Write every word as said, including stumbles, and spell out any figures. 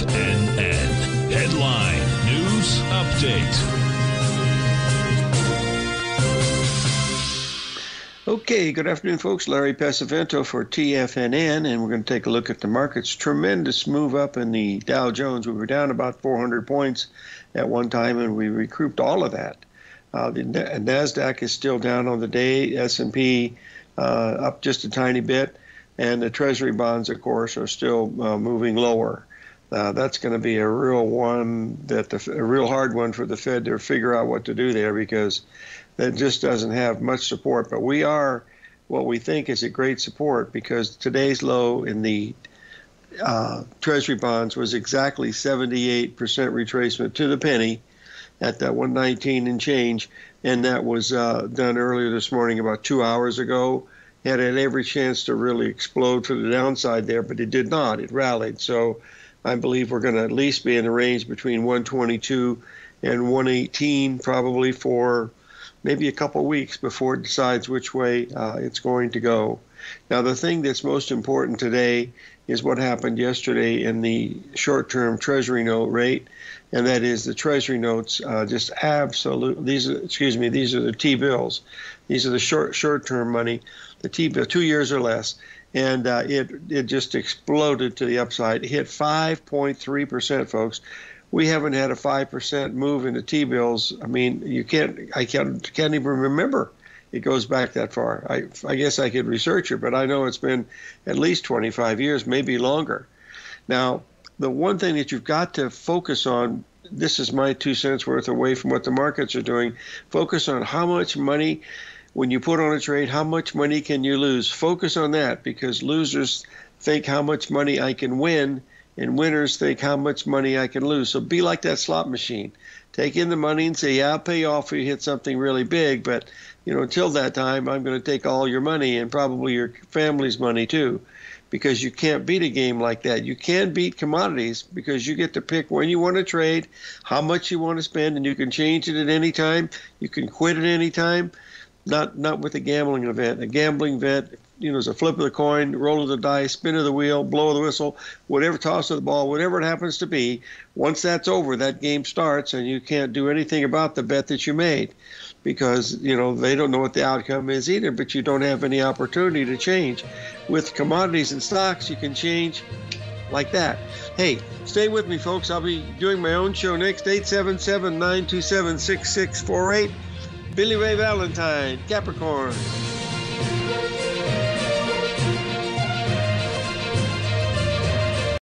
F N N. Headline News Update. Okay, good afternoon, folks. Larry Pesavento for T F N N, and we're going to take a look at the markets. Tremendous move up in the Dow Jones. We were down about four hundred points at one time, and we recouped all of that. Uh, the NASDAQ is still down on the day. S and P uh, up just a tiny bit. And the Treasury bonds, of course, are still uh, moving lower. Uh, that's going to be a real one, that the, a real hard one for the Fed to figure out what to do there, because that just doesn't have much support. But we are what we think is a great support, because today's low in the uh, Treasury bonds was exactly seventy-eight percent retracement to the penny at that one nineteen and change, and that was uh, done earlier this morning, about two hours ago. Had had every chance to really explode to the downside there, but it did not. It rallied. So I believe we're going to at least be in the range between one twenty-two and one eighteen, probably for maybe a couple weeks before it decides which way uh, it's going to go. Now, the thing that's most important today is what happened yesterday in the short-term Treasury note rate, and that is the Treasury notes uh, just absolute. These, are, excuse me, these are the T-bills. These are the short short-term money, the T-bill, two years or less, and uh, it it just exploded to the upside. It hit five point three percent, folks. We haven't had a five percent move in the T-bills. I mean, you can't. I can't can't even remember. It goes back that far. I, I guess I could research it, but I know it's been at least twenty-five years, maybe longer. Now, the one thing that you've got to focus on, this is my two cents worth away from what the markets are doing, focus on how much money, when you put on a trade, how much money can you lose? Focus on that, because losers think how much money I can win, and winners think how much money I can lose. So be like that slot machine. Take in the money and say, yeah, I'll pay you off if you hit something really big, but you know, until that time, I'm going to take all your money and probably your family's money too, because you can't beat a game like that. You can beat commodities, because you get to pick when you want to trade, how much you want to spend, and you can change it at any time. You can quit at any time. Not not with a gambling event. A gambling event, you know, is a flip of the coin, roll of the dice, spin of the wheel, blow of the whistle, whatever, toss of the ball, whatever it happens to be. Once that's over, that game starts, and you can't do anything about the bet that you made, because, you know, they don't know what the outcome is either, but you don't have any opportunity to change. With commodities and stocks, you can change like that. Hey, stay with me, folks. I'll be doing my own show next, eight seven seven, nine two seven, six six four eight. Billy Ray Valentine, Capricorn.